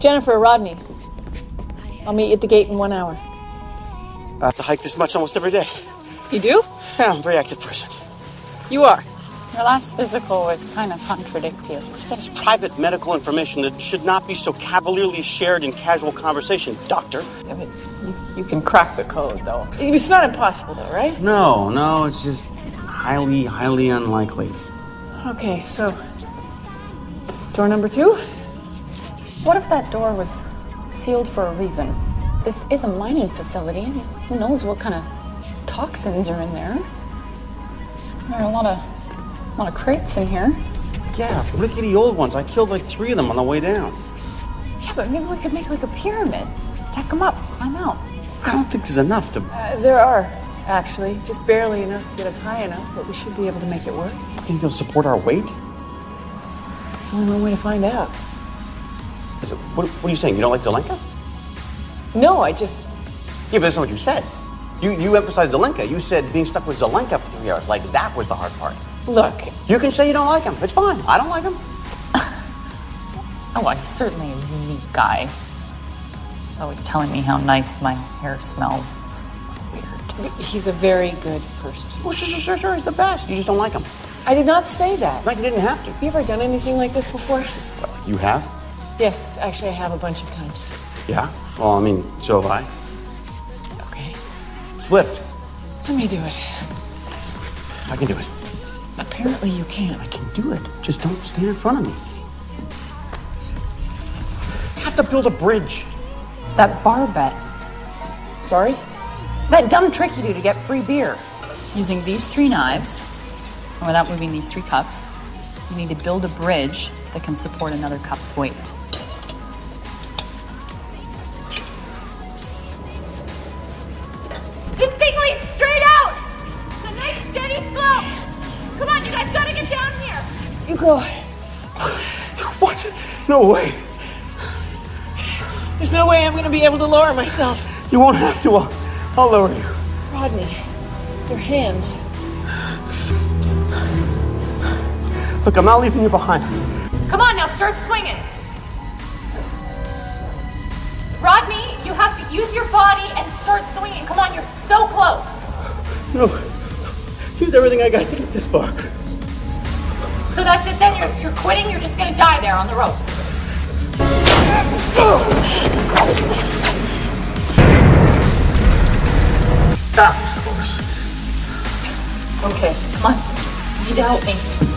Jennifer, Rodney, I'll meet you at the gate in 1 hour. I have to hike this much almost every day. You do? Yeah, I'm a very active person. You are? Your last physical would kind of contradict you. That's private medical information that should not be so cavalierly shared in casual conversation, doctor. I mean, you can crack the code, though. It's not impossible, though, right? No, it's just highly, highly unlikely. Okay, so door number 2? What if that door was sealed for a reason? This is a mining facility. Who knows what kind of toxins are in there? There are a lot of crates in here. Yeah, rickety old ones. I killed like 3 of them on the way down. Yeah, but maybe we could make like a pyramid. Stack them up, climb out. I don't think there's enough to... there are, actually. Just barely enough to get us high enough, but we should be able to make it work. You think they'll support our weight? Only one way to find out. What are you saying? You don't like Zelenka? No, I just... Yeah, but that's not what you said. You emphasized Zelenka. You said being stuck with Zelenka for 3 hours. Like, that was the hard part. Look. You can say you don't like him. It's fine. I don't like him. Oh, he's certainly a unique guy. He's always telling me how nice my hair smells. It's weird. He's a very good person. Well, sure. He's the best. You just don't like him. I did not say that. Like, you didn't have to. Have you ever done anything like this before? You have? Yes, actually, I have a bunch of times. Yeah? Well, I mean, so have I. Okay. Slipped. Let me do it. I can do it. Apparently you can. I can do it. Just don't stand in front of me. I have to build a bridge. That bar bet. Sorry? That dumb trick you do to get free beer. Using these 3 knives, and without moving these 3 cups, you need to build a bridge that can support another cup's weight. Go. What? No way. There's no way I'm going to be able to lower myself. You won't have to. I'll lower you. Rodney, your hands. Look, I'm not leaving you behind. Come on now, start swinging. Rodney, you have to use your body and start swinging. Come on, you're so close. No. Use everything I got to get this far. So that's it then? You're quitting? You're just gonna die there on the rope? Stop. Okay, come on. You need to help me.